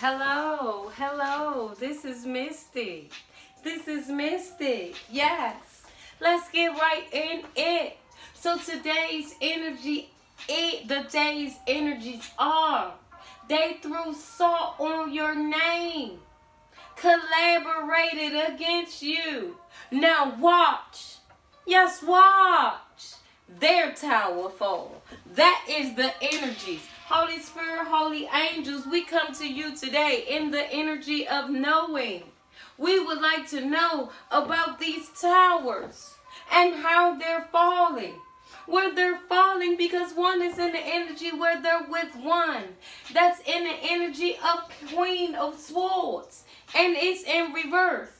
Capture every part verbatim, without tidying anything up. Hello, hello, this is Mystic. This is Mystic, yes. Let's get right in it. So today's energy, it, the day's energies are, they threw salt on your name, collaborated against you. Now watch, yes watch, their tower fall. That is the energies. Holy Spirit, holy angels, we come to you today in the energy of knowing. We would like to know about these towers and how they're falling. Where they're falling, because one is in the energy where they're with one. That's in the energy of Queen of Swords, and it's in reverse.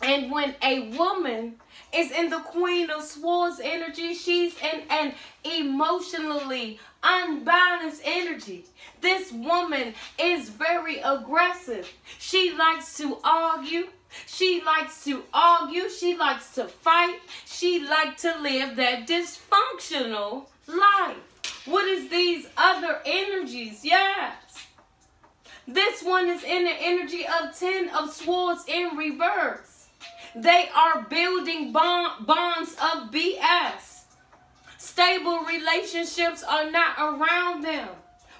And when a woman is in the Queen of Swords energy, she's in an emotionally unbalanced energy. This woman is very aggressive. She likes to argue. She likes to argue. She likes to fight. She likes to live that dysfunctional life. What is these other energies? Yes. This one is in the energy of Ten of Swords in reverse. They are building bond, bonds of B S. Stable relationships are not around them.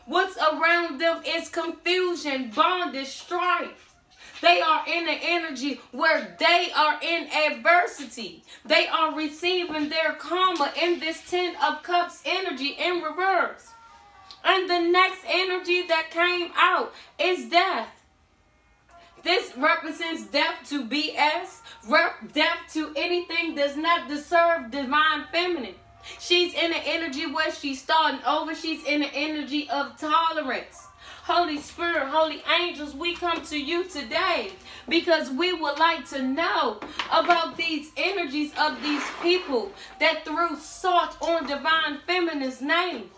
What's around them is confusion, bondage, strife. They are in an energy where they are in adversity. They are receiving their karma in this Ten of Cups energy in reverse. And the next energy that came out is death. This represents death to B S, death to anything does not deserve divine feminine. She's in an energy where she's starting over. She's in an energy of tolerance. Holy Spirit, holy angels, we come to you today because we would like to know about these energies of these people that threw salt on divine feminine's name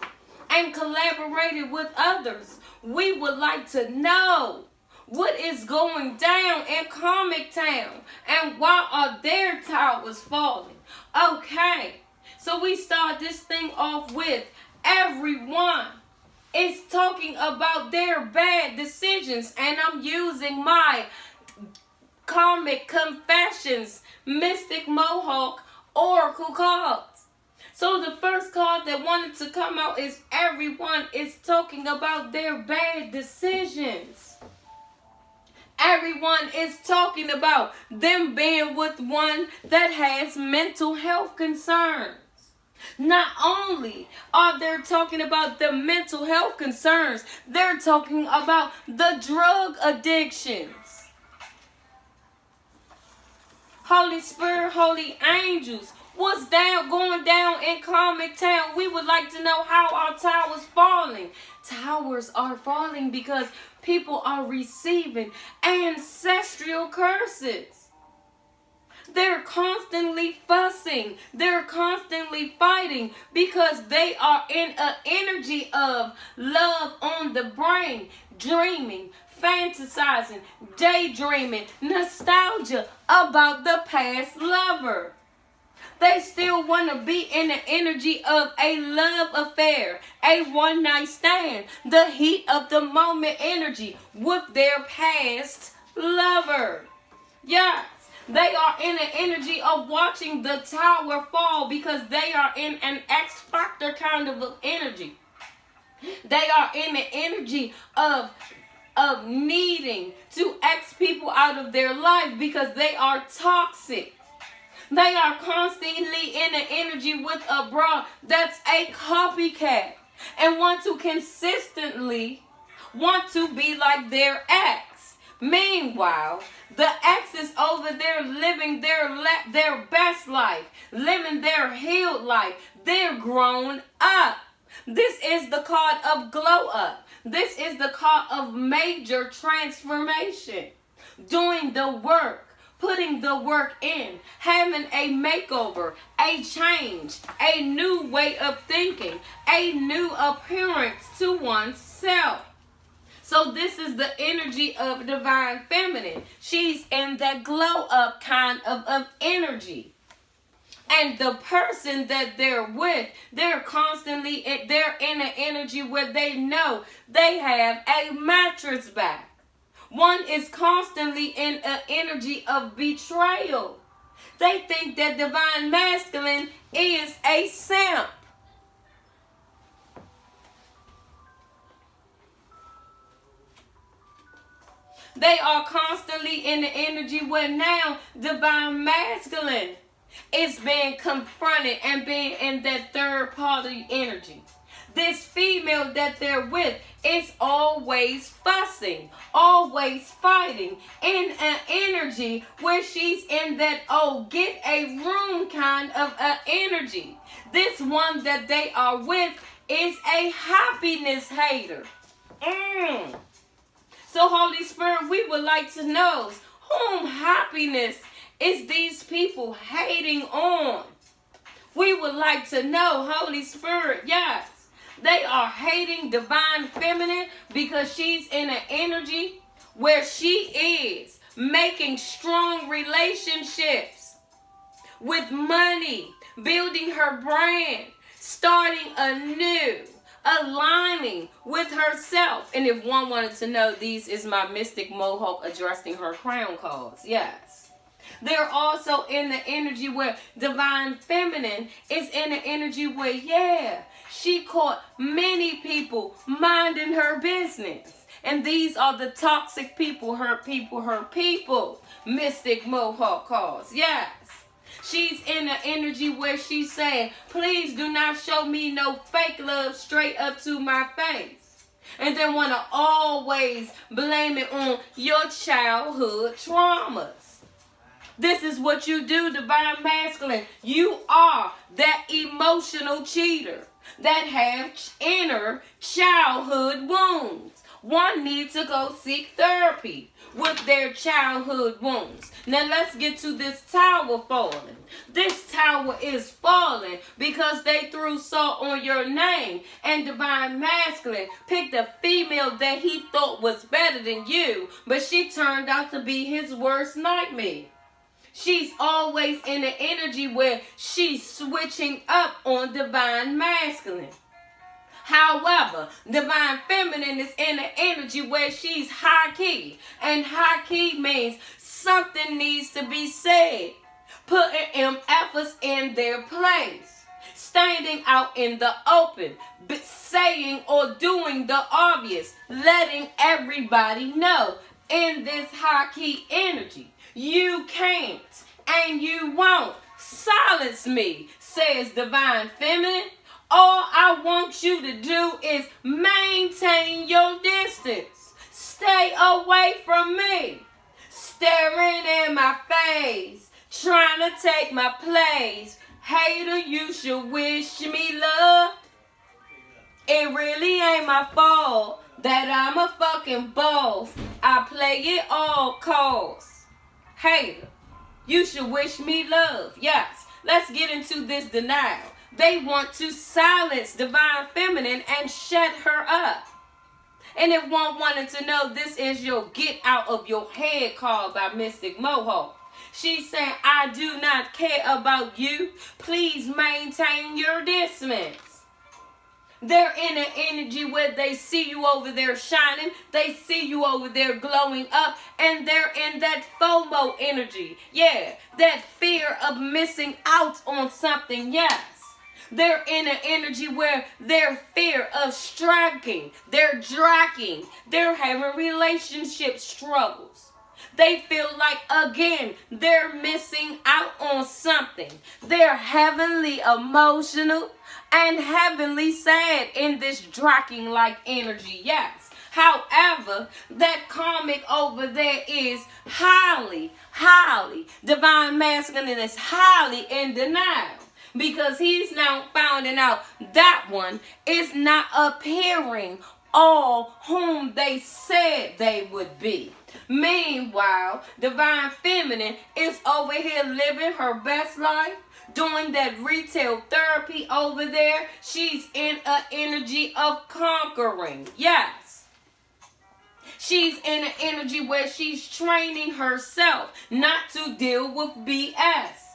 and collaborated with others. We would like to know what is going down in Karmic Town, and why are their towers falling? Okay, so we start this thing off with everyone is talking about their bad decisions, and I'm using my Karmic Confessions, Mystic Mohawk, Oracle cards. So the first card that wanted to come out is everyone is talking about their bad decisions. Everyone is talking about them being with one that has mental health concerns. Not only are they talking about the mental health concerns, they're talking about the drug addictions. Holy Spirit, holy angels, what's down, going down in Karmic Town? We would like to know how our towers falling. Towers are falling because people are receiving ancestral curses. They're constantly fussing. They're constantly fighting because they are in an energy of love on the brain, dreaming, fantasizing, daydreaming, nostalgia about the past lover. They still want to be in the energy of a love affair, a one-night stand, the heat of the moment energy with their past lover. Yes, they are in the energy of watching the tower fall because they are in an X Factor kind of energy. They are in the energy of of needing to X people out of their life because they are toxic. They are constantly in an energy with a bra that's a copycat and want to consistently want to be like their ex. Meanwhile, the ex is over there living their, their best life, living their healed life. They're grown up. This is the card of glow up. This is the card of major transformation. Doing the work. Putting the work in, having a makeover, a change, a new way of thinking, a new appearance to oneself. So this is the energy of Divine Feminine. She's in that glow up kind of, of energy. And the person that they're with, they're constantly, they're in an energy where they know they have a mattress back. One is constantly in an energy of betrayal. They think that Divine Masculine is a simp. They are constantly in the energy where now Divine Masculine is being confronted and being in that third party energy. This female that they're with is always fussing, always fighting, in an energy where she's in that, oh, get a room kind of an energy. This one that they are with is a happiness hater. Mm. So, Holy Spirit, we would like to know whom happiness is these people hating on. We would like to know, Holy Spirit, yes. They are hating Divine Feminine because she's in an energy where she is making strong relationships with money, building her brand, starting anew, aligning with herself. And if one wanted to know, these is my Mystic Mohawk addressing her crown calls. Yes. They're also in the energy where Divine Feminine is in the energy where, yeah, she caught many people minding her business. And these are the toxic people, her people, her people. Mystic Mohawk calls. Yes. She's in an energy where she's saying, please do not show me no fake love straight up to my face. And they want to always blame it on your childhood traumas. This is what you do, Divine Masculine. You are that emotional cheater that have inner childhood wounds. One needs to go seek therapy with their childhood wounds. Now let's get to this tower falling. This tower is falling because they threw salt on your name, and Divine Masculine picked a female that he thought was better than you, but she turned out to be his worst nightmare. She's always in the energy where she's switching up on Divine Masculine. However, Divine Feminine is in the energy where she's high key. And high key means something needs to be said. Putting them efforts in their place. Standing out in the open. Saying or doing the obvious. Letting everybody know in this high key energy. You can't and you won't silence me, says Divine Feminine. All I want you to do is maintain your distance. Stay away from me. Staring in my face, trying to take my place. Hater, you should wish me love. It really ain't my fault that I'm a fucking boss. I play it all calls. Hater, you should wish me love. Yes, let's get into this denial. They want to silence Divine Feminine and shut her up. And if one wanted to know, this is your get out of your head call by Mystic Mohawk. She's saying, I do not care about you. Please maintain your distance. They're in an energy where they see you over there shining. They see you over there glowing up. And they're in that FOMO energy. Yeah, that fear of missing out on something. Yes. They're in an energy where their fear of striking, they're dragging, they're having relationship struggles. They feel like, again, they're missing out on something. They're heavenly emotional and heavenly sad in this Draken-like energy, yes. However, that karmic over there is highly, highly, Divine Masculine is highly in denial. Because he's now finding out that one is not appearing all whom they said they would be. Meanwhile, Divine Feminine is over here living her best life, doing that retail therapy over there. She's in an energy of conquering. Yes. She's in an energy where she's training herself not to deal with B S.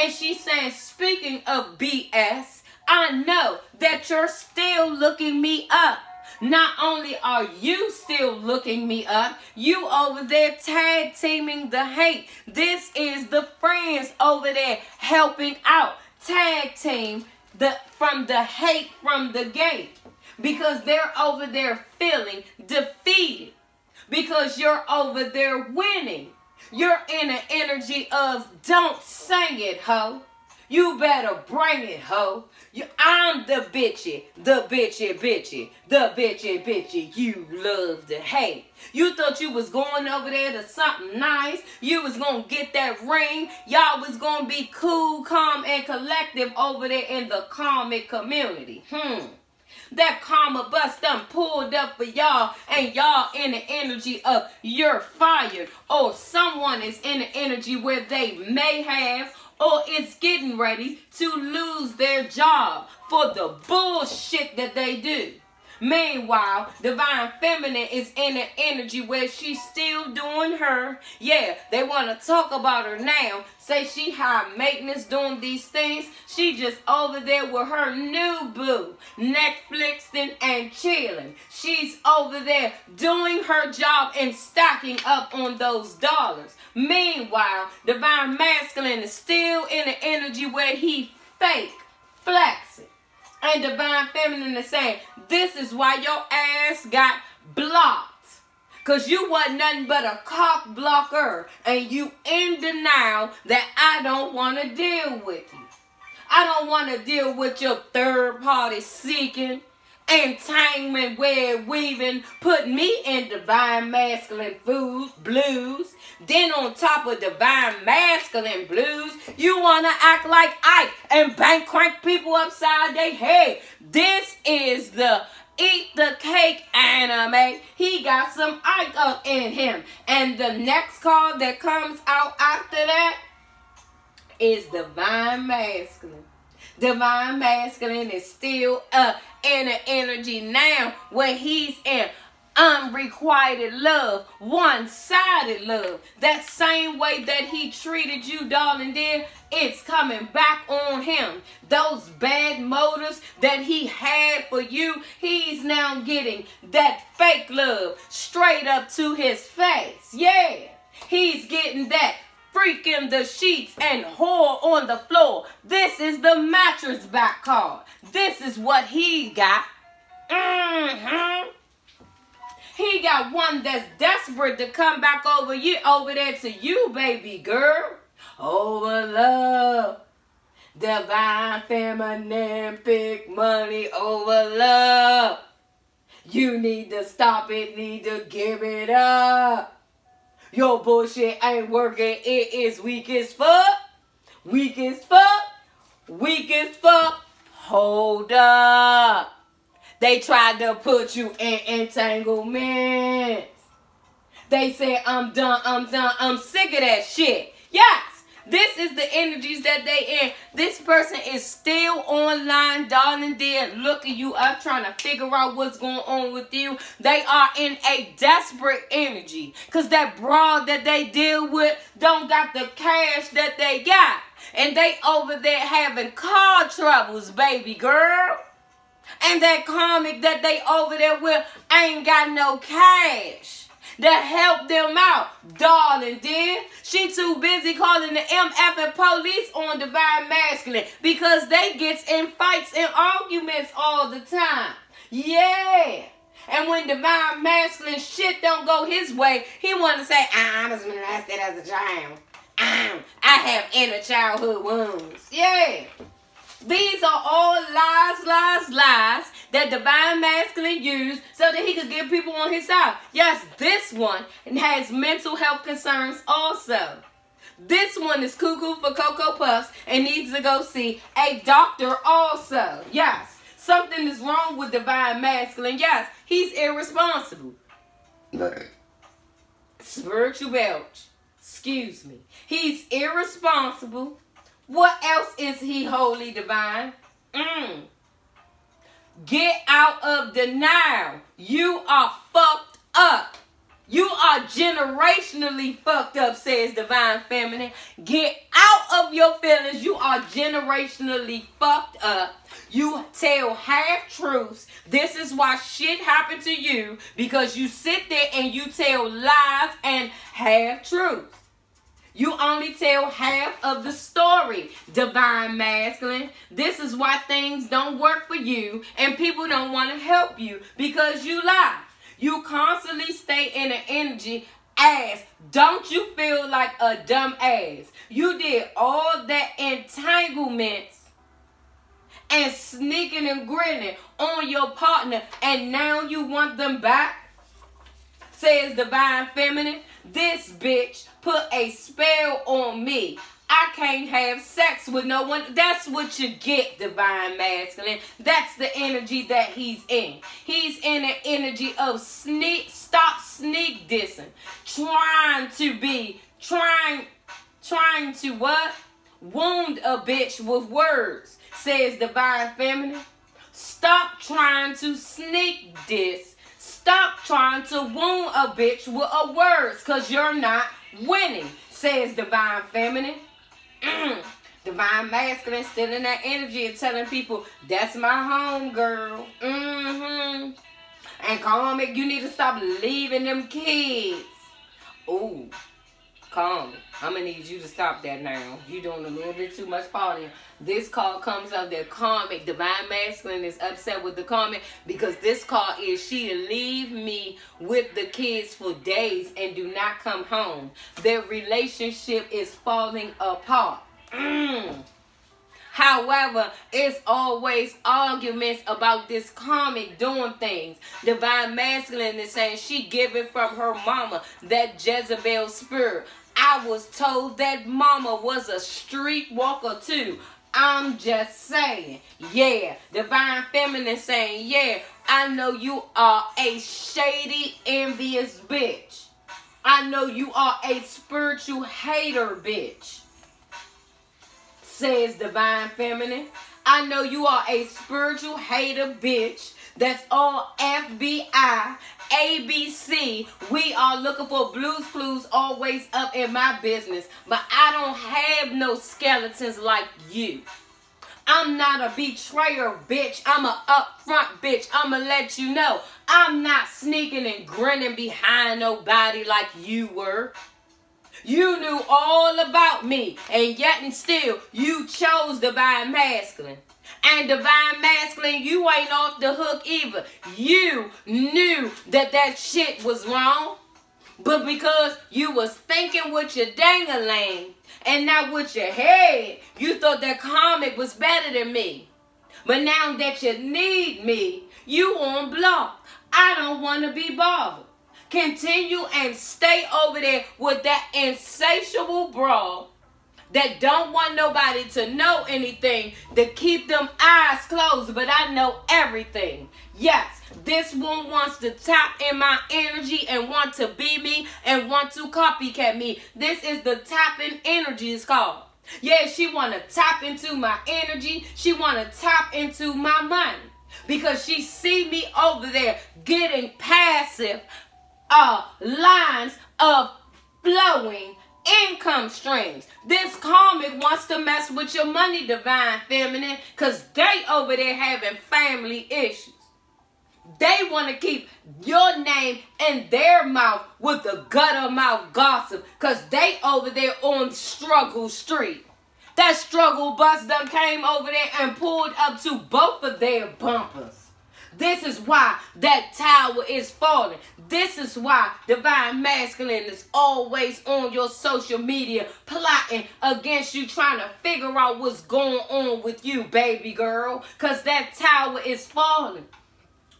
And she says, speaking of B S, I know that you're still looking me up. Not only are you still looking me up, you over there tag teaming the hate. This is the friends over there helping out. Tag team the from the hate from the gate. Because they're over there feeling defeated. Because you're over there winning. You're in an energy of don't sing it, ho. You better bring it, ho. You, I'm the bitchy, the bitchy, bitchy, the bitchy, bitchy. You love to hate. You thought you was going over there to something nice. You was going to get that ring. Y'all was going to be cool, calm, and collective over there in the karmic community. Hmm. That karma bus done pulled up for y'all, and y'all in the energy of you're fired, or someone is in the energy where they may have or is getting ready to lose their job for the bullshit that they do. Meanwhile, Divine Feminine is in an energy where she's still doing her. Yeah, they want to talk about her now. Say she high maintenance doing these things. She just over there with her new boo, Netflixing and chilling. She's over there doing her job and stocking up on those dollars. Meanwhile, Divine Masculine is still in an energy where he fake flexing. And Divine Feminine is saying, this is why your ass got blocked. Because you wasn't nothing but a cock blocker. And you in denial that I don't want to deal with you. I don't want to deal with your third party seeking, entanglement, web weaving, put me in Divine Masculine food, blues. Then on top of Divine Masculine blues, you want to act like Ike and bank crank people upside their head. This is the eat the cake anime. He got some Ike up in him. And the next card that comes out after that is Divine Masculine. Divine Masculine is still up in an energy now where he's in unrequited love, one-sided love. That same way that he treated you, darling dear, it's coming back on him. Those bad motives that he had for you, he's now getting that fake love straight up to his face. Yeah, he's getting that. Freaking the sheets and whore on the floor. This is the mattress back card. This is what he got. Mm-hmm. He got one that's desperate to come back over you, over there to you, baby girl. Over love. Divine Feminine, big money over love. You need to stop it, need to give it up. Your bullshit ain't working. It is weak as fuck. Weak as fuck. Weak as fuck. Hold up. They tried to put you in entanglements. They said, I'm done, I'm done, I'm sick of that shit. Yes. This is the energies that they in. This person is still online, darling dear, looking you up, trying to figure out what's going on with you. They are in a desperate energy because that broad that they deal with don't got the cash that they got. And they over there having car troubles, baby girl. And that comic that they over there with ain't got no cash to help them out, darling dear. She too busy calling the M F and police on Divine Masculine because they gets in fights and arguments all the time. Yeah. And when Divine Masculine shit don't go his way, he want to say, I was molested as a child. I have inner childhood wounds. Yeah. These are all lies, lies, lies that Divine Masculine used so that he could get people on his side. Yes, this one has mental health concerns also. This one is cuckoo for Cocoa Puffs and needs to go see a doctor also. Yes, something is wrong with Divine Masculine. Yes, he's irresponsible. Spiritual belch. Excuse me. He's irresponsible. What else is he wholly divine? Mm. Get out of denial. You are fucked up. You are generationally fucked up, says Divine Feminine. Get out of your feelings. You are generationally fucked up. You tell half truths. This is why shit happened to you, because you sit there and you tell lies and half truths. You only tell half of the story, Divine Masculine. This is why things don't work for you and people don't want to help you, because you lie. You constantly stay in an energy ass. Don't you feel like a dumb ass? You did all that entanglements and sneaking and grinning on your partner, and now you want them back, says Divine Feminine. This bitch put a spell on me. I can't have sex with no one. That's what you get, Divine Masculine. That's the energy that he's in. He's in an energy of sneak, stop sneak dissing. Trying to be, trying, trying to what? Wound a bitch with words, says Divine Feminine. Stop trying to sneak diss. Stop trying to wound a bitch with a words, because you're not winning, says Divine Feminine. Divine Masculine still in that energy of telling people, that's my home, girl. Mm-hmm. And Karmic, you need to stop leaving them kids. Ooh, Karmic, I'm going to need you to stop that now. You're doing a little bit too much partying. This card comes up that Karmic, Divine Masculine, is upset with the Karmic, because this card is she leave me with the kids for days and do not come home. Their relationship is falling apart. Mm. However, it's always arguments about this Karmic doing things. Divine Masculine is saying she giving from her mama, that Jezebel spirit. I was told that mama was a street walker too. I'm just saying, yeah. Divine Feminine saying, yeah, I know you are a shady, envious bitch. I know you are a spiritual hater bitch, says Divine Feminine. I know you are a spiritual hater bitch. That's all F B I, A B C. We are looking for Blues Clues, always up in my business. But I don't have no skeletons like you. I'm not a betrayer bitch. I'm a upfront bitch. I'm going to let you know. I'm not sneaking and grinning behind nobody like you were. You knew all about me, and yet and still, you chose Divine Masculine. And Divine Masculine, you ain't off the hook either. You knew that that shit was wrong, but because you was thinking with your dangling and not with your head, you thought that Karmic was better than me. But now that you need me, you on block. I don't want to be bothered. Continue and stay over there with that insatiable bro that don't want nobody to know anything, to keep them eyes closed, but I know everything. Yes, this one wants to tap in my energy and want to be me and want to copycat me. This is the tapping energy it's called. Yeah, she want to tap into my energy. She want to tap into my money, because she see me over there getting passive Uh, lines of flowing income streams. This Karmic wants to mess with your money, Divine Feminine, because they over there having family issues. They want to keep your name in their mouth with the gutter mouth gossip, because they over there on Struggle Street. That struggle bus done came over there and pulled up to both of their bumpers. This is why that tower is falling. This is why Divine Masculine is always on your social media plotting against you, trying to figure out what's going on with you, baby girl. Because that tower is falling.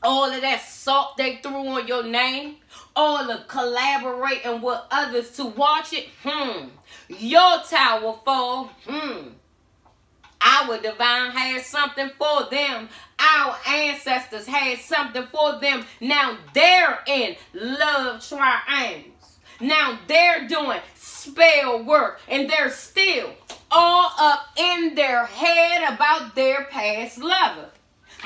All of that salt they threw on your name, all of collaborating with others to watch it, hmm. Your tower fall, hmm. Our divine had something for them. Our ancestors had something for them. Now they're in love triangles. Now they're doing spell work. And they're still all up in their head about their past lover.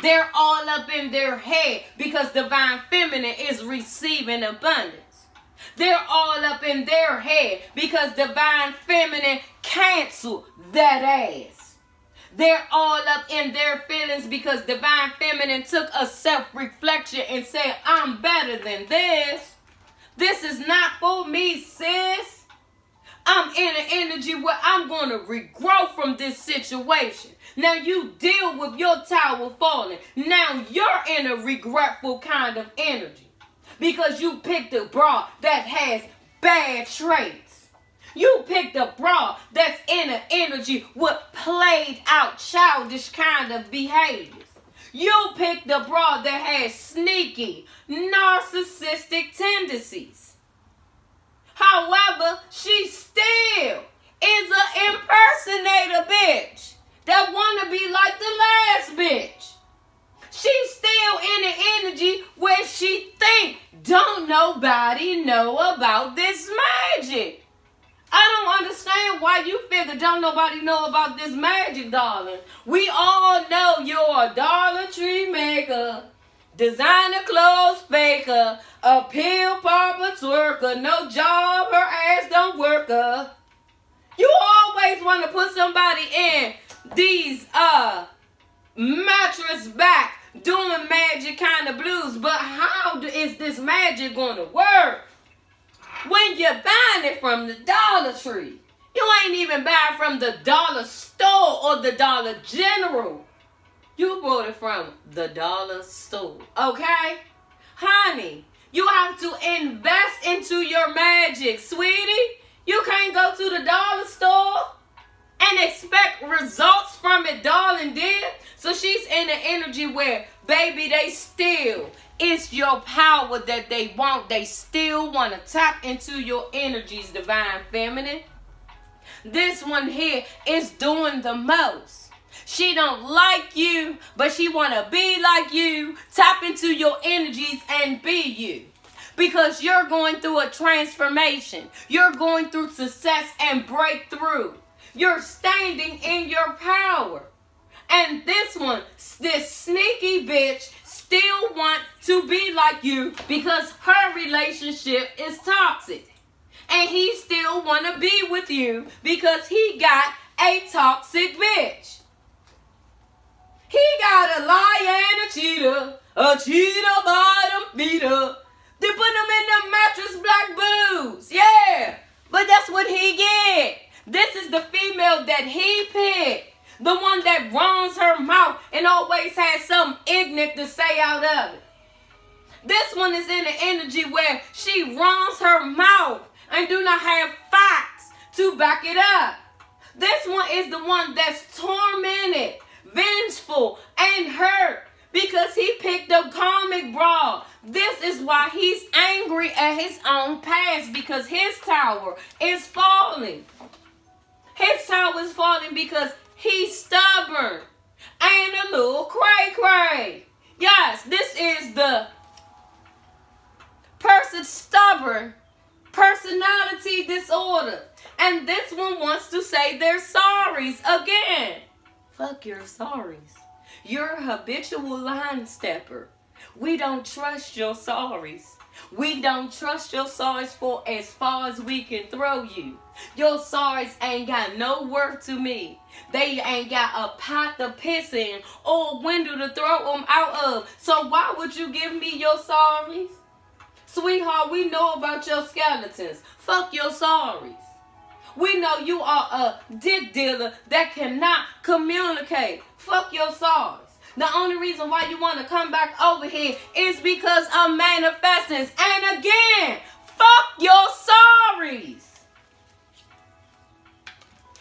They're all up in their head because Divine Feminine is receiving abundance. They're all up in their head because Divine Feminine canceled that ass. They're all up in their feelings because Divine Feminine took a self-reflection and said, I'm better than this. This is not for me, sis. I'm in an energy where I'm going to regrow from this situation. Now you deal with your tower falling. Now you're in a regretful kind of energy because you picked a bra that has bad traits. You picked a bra that's in an energy with played out childish kind of behaviors. You picked a bra that has sneaky, narcissistic tendencies. However, she still is an impersonator bitch that want to be like the last bitch. She's still in an energy where she think, don't nobody know about this magic. I don't understand why you figure don't nobody know about this magic, darling. We all know you're a Dollar Tree maker. Designer clothes faker, a pill popper twerker, no job, her ass don't work her. You always want to put somebody in these uh mattress back doing magic kind of blues, but how is this magic going to work when you're buying it from the Dollar Tree? You ain't even buying from the Dollar Store or the Dollar General. You bought it from the Dollar Store, okay? Honey, you have to invest into your magic, sweetie. You can't go to the Dollar Store and expect results from it, darling dear. So she's in the energy where, baby, they still, it's your power that they want. They still want to tap into your energies, Divine Feminine. This one here is doing the most. She don't like you, but she want to be like you. Tap into your energies and be you. Because you're going through a transformation. You're going through success and breakthrough. You're standing in your power. And this one, this sneaky bitch, still want to be like you because her relationship is toxic. And he still want to be with you because he got a toxic bitch. He got a liar and a cheater, a cheater bottom feeder. They put him in the mattress black boots, yeah. But that's what he get. This is the female that he picked, the one that runs her mouth and always has something ignorant to say out of it. This one is in the energy where she runs her mouth and do not have facts to back it up. This one is the one that's tormented, vengeful and hurt because he picked a karmic bra. This is why he's angry at his own past because his tower is falling. His tower is falling because he's stubborn and a little cray cray. Yes, this is the person stubborn personality disorder. And this one wants to say their sorries again. Fuck your sorries. You're a habitual line stepper. We don't trust your sorries. We don't trust your sorries for as far as we can throw you. Your sorries ain't got no worth to me. They ain't got a pot to piss in or a window to throw them out of. So why would you give me your sorries? Sweetheart, we know about your skeletons. Fuck your sorries. We know you are a dick dealer that cannot communicate. Fuck your sorries. The only reason why you want to come back over here is because of manifestance. And again, fuck your sorries.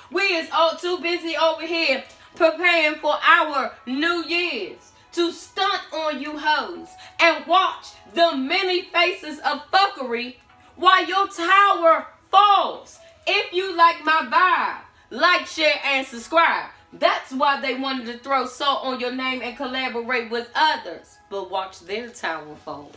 We is all too busy over here preparing for our New Year's to stunt on you hoes and watch the many faces of fuckery while your tower falls. If you like my vibe, like, share, and subscribe. That's why they wanted to throw salt on your name and collaborate with others. But watch their tower fall.